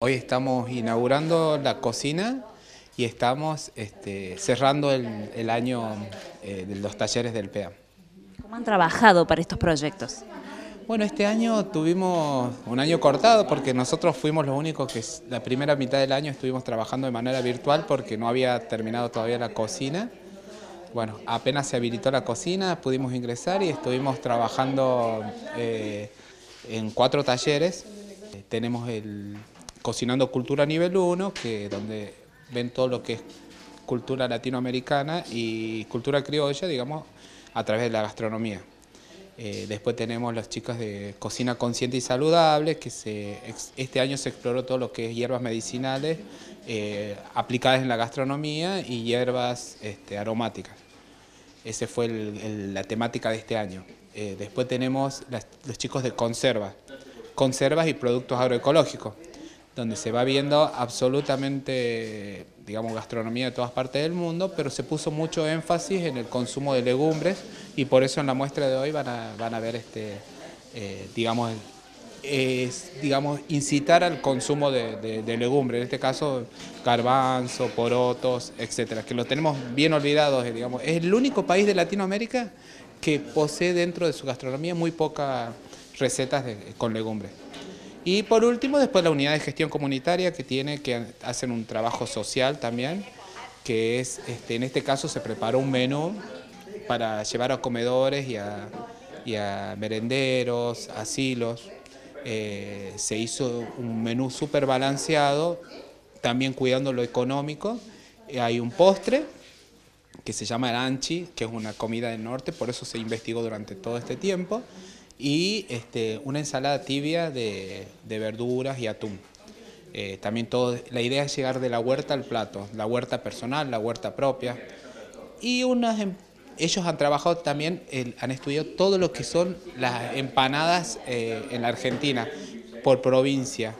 Hoy estamos inaugurando la cocina y estamos cerrando el año de los talleres del PEAM. ¿Cómo han trabajado para estos proyectos? Bueno, este año tuvimos un año cortado porque nosotros fuimos los únicos que la primera mitad del año estuvimos trabajando de manera virtual porque no había terminado todavía la cocina. Bueno, apenas se habilitó la cocina, pudimos ingresar y estuvimos trabajando en 4 talleres. Tenemos el Cocinando Cultura nivel 1, que donde ven todo lo que es cultura latinoamericana y cultura criolla, digamos, a través de la gastronomía. Después tenemos las chicas de Cocina Consciente y Saludable, que este año se exploró todo lo que es hierbas medicinales aplicadas en la gastronomía y hierbas aromáticas. Esa fue la temática de este año. Después tenemos los chicos de conservas y productos agroecológicos, donde se va viendo absolutamente, digamos, gastronomía de todas partes del mundo, pero se puso mucho énfasis en el consumo de legumbres y por eso en la muestra de hoy van a ver, incitar al consumo de legumbres, en este caso garbanzo, porotos, etcétera, que lo tenemos bien olvidados, digamos. Es el único país de Latinoamérica que posee dentro de su gastronomía muy pocas recetas con legumbres. Y por último, después la unidad de gestión comunitaria que hacen un trabajo social también, que es, en este caso se preparó un menú para llevar a comedores y a merenderos, asilos. Se hizo un menú súper balanceado, también cuidando lo económico. Hay un postre que se llama aranchi, que es una comida del norte, por eso se investigó durante todo este tiempo. Y una ensalada tibia de verduras y atún. También la idea es llegar de la huerta al plato, la huerta personal, la huerta propia. Y ellos han trabajado también, han estudiado todo lo que son las empanadas en la Argentina, por provincia,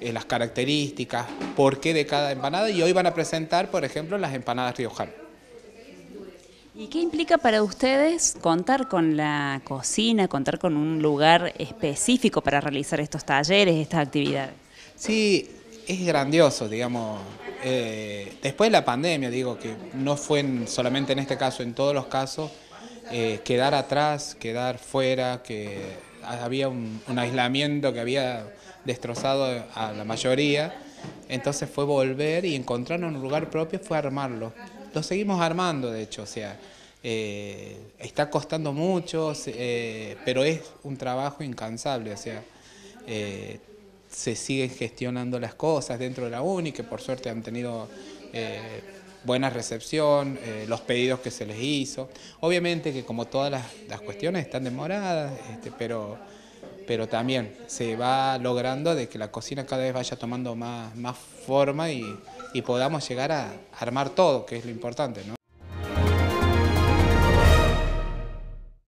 las características, por qué de cada empanada. Y hoy van a presentar, por ejemplo, las empanadas riojanas. ¿Y qué implica para ustedes contar con la cocina, contar con un lugar específico para realizar estos talleres, estas actividades? Sí, es grandioso, digamos. Después de la pandemia, digo, que no fue solamente en este caso, en todos los casos, quedar atrás, quedar fuera, que había un aislamiento que había destrozado a la mayoría. Entonces fue volver y encontrarnos un lugar propio, fue armarlo. Lo seguimos armando, de hecho, o sea, está costando mucho, pero es un trabajo incansable, o sea, se siguen gestionando las cosas dentro de la UNI, que por suerte han tenido buena recepción, los pedidos que se les hizo. Obviamente que como todas las cuestiones están demoradas, pero también se va logrando de que la cocina cada vez vaya tomando más forma y podamos llegar a armar todo, que es lo importante, ¿no?